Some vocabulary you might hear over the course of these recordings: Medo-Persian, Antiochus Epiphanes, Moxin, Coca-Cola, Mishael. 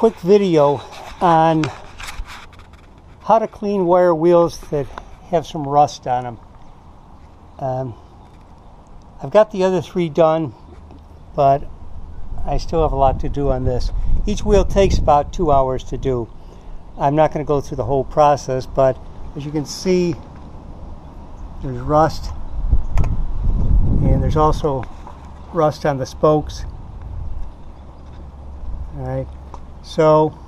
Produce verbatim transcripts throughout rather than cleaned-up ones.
quick video on how to clean wire wheels that have some rust on them. Um, I've got the other three done, but I still have a lot to do on this. Each wheel takes about two hours to do. I'm not going to go through the whole process, but as you can see, there's rust, and there's also rust on the spokes. All right, so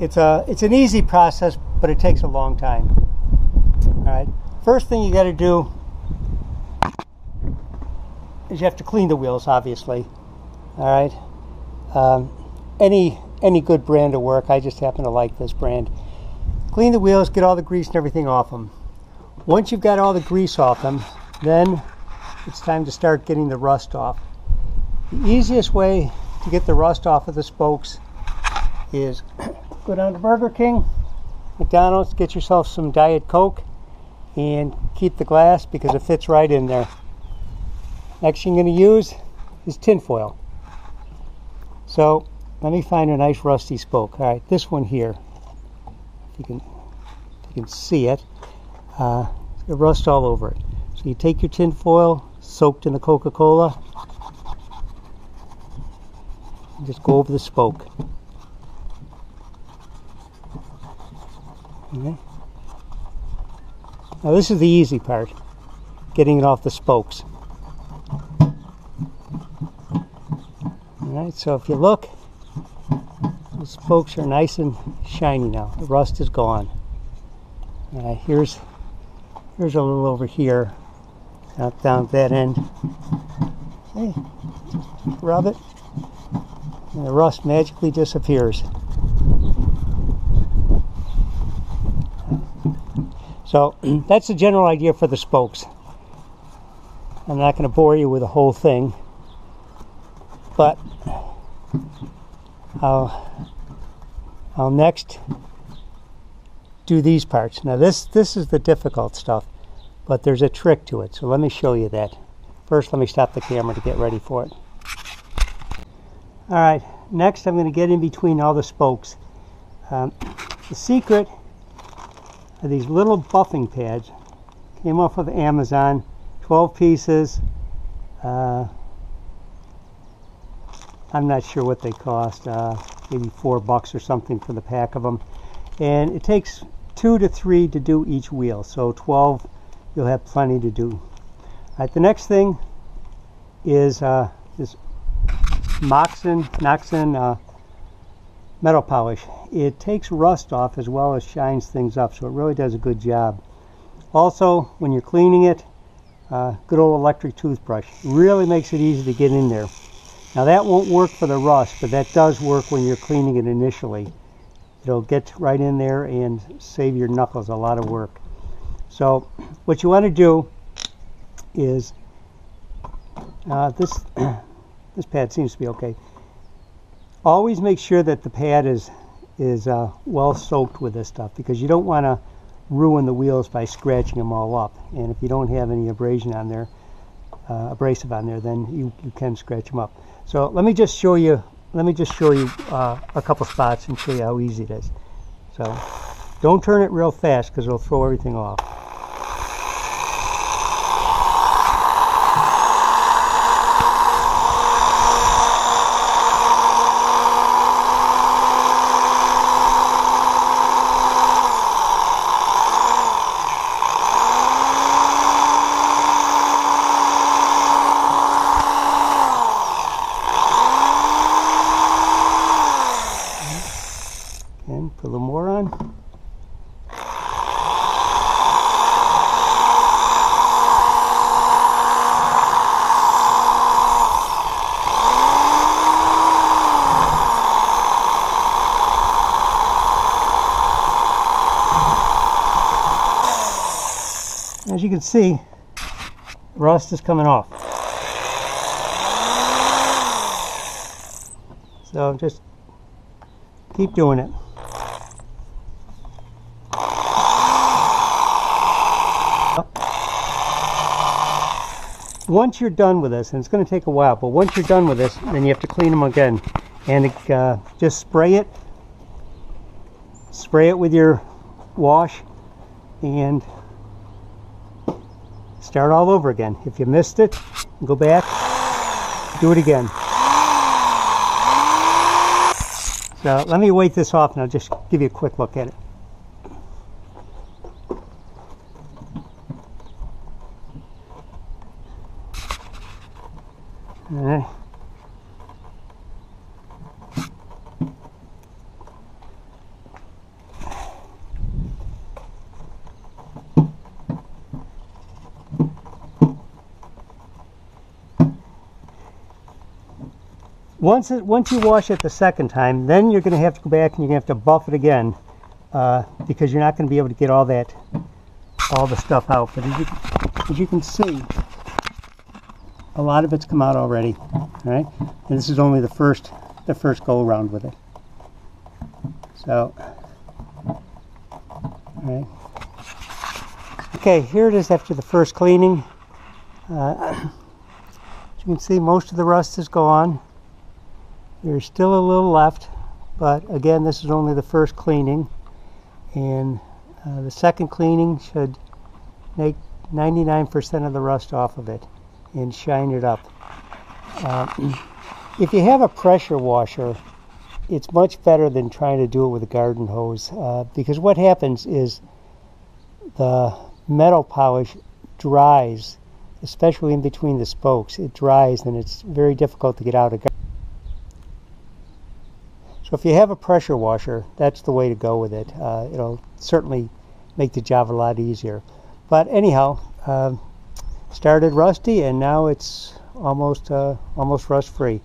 it's a it's an easy process, but it takes a long time. All right, first thing you got to do is you have to clean the wheels, obviously. All right, um, any any good brand to work. I just happen to like this brand. Clean the wheels, get all the grease and everything off them. Once you've got all the grease off them, then it's time to start getting the rust off. The easiest way to get the rust off of the spokes is go down to Burger King, McDonald's, get yourself some Diet Coke, and keep the glass because it fits right in there. Next thing you're going to use is tin foil. So let me find a nice rusty spoke. All right, this one here. If you can, if you can see it. Uh, it's got rust all over it. So you take your tin foil soaked in the Coca-Cola, just go over the spoke. Okay. Now this is the easy part, getting it off the spokes. Alright, so if you look, the spokes are nice and shiny now. The rust is gone. Alright, here's Here's a little over here, out down at that end. Hey, rub it, and the rust magically disappears. So that's the general idea for the spokes. I'm not going to bore you with the whole thing, but I'll, I'll next do these parts. Now this this is the difficult stuff, but there's a trick to it, so let me show you that. First, let me stop the camera to get ready for it. Alright, next I'm going to get in between all the spokes. Um, the secret are these little buffing pads. Came off of Amazon, twelve pieces. Uh, I'm not sure what they cost, uh, maybe four bucks or something for the pack of them. And it takes two to three to do each wheel, so twelve, you'll have plenty to do. All right, the next thing is uh, this Moxin, Moxin uh, metal polish. It takes rust off as well as shines things up, so it really does a good job. Also, when you're cleaning it, uh, good old electric toothbrush really makes it easy to get in there. Now that won't work for the rust, but that does work when you're cleaning it initially. It'll get right in there and save your knuckles a lot of work. So what you want to do is, uh, this, this pad seems to be okay. Always make sure that the pad is, is uh, well soaked with this stuff, because you don't want to ruin the wheels by scratching them all up. And if you don't have any abrasion on there, uh, abrasive on there, then you, you can scratch them up. So let me just show you Let me just show you uh, a couple spots and show you how easy it is. So don't turn it real fast because it'll throw everything off. Put a little more on. As you can see, rust is coming off. So just keep doing it. Once you're done with this, and it's going to take a while, but once you're done with this, then you have to clean them again. and it, uh, just spray it spray it with your wash and start all over again. If you missed it, go back, do it again. So let me wait this off and I'll just give you a quick look at it. Alright. Once, it, once you wash it the second time, then you're going to have to go back and you're going to have to buff it again, uh, because you're not going to be able to get all that, all the stuff out. But as you, as you can see, a lot of it's come out already. All right, and this is only the first, the first go around with it. So, all right. Okay, here it is after the first cleaning. Uh, as you can see, most of the rust is gone. There's still a little left, but again, this is only the first cleaning, and uh, the second cleaning should make ninety-nine percent of the rust off of it and shine it up. Uh, if you have a pressure washer, it's much better than trying to do it with a garden hose, uh, because what happens is the metal polish dries, especially in between the spokes. It dries and it's very difficult to get out of. If you have a pressure washer, that's the way to go with it. Uh, it'll certainly make the job a lot easier. But anyhow, uh, started rusty and now it's almost uh, almost rust free.